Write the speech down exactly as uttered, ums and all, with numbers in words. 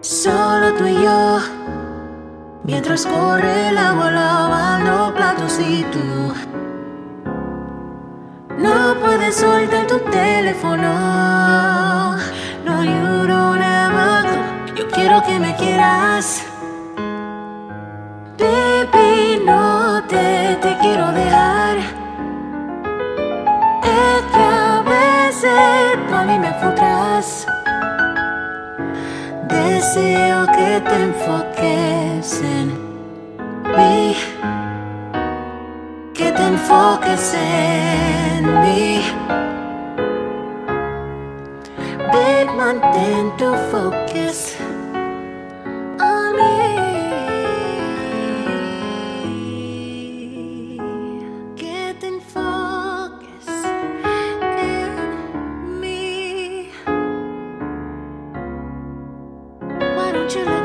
Solo tú y yo, mientras corre el agua lavando platos y tú no puedes soltar tu teléfono. No, you don't have a... Yo quiero que me quieras, baby, no te, te quiero dejar. Es que a veces pa' mí me frustras. Deseo que te enfoques en mí, que te enfoques en mí. Babe, mantén tu focus on me, que te enfoques en mí. Don't you love me?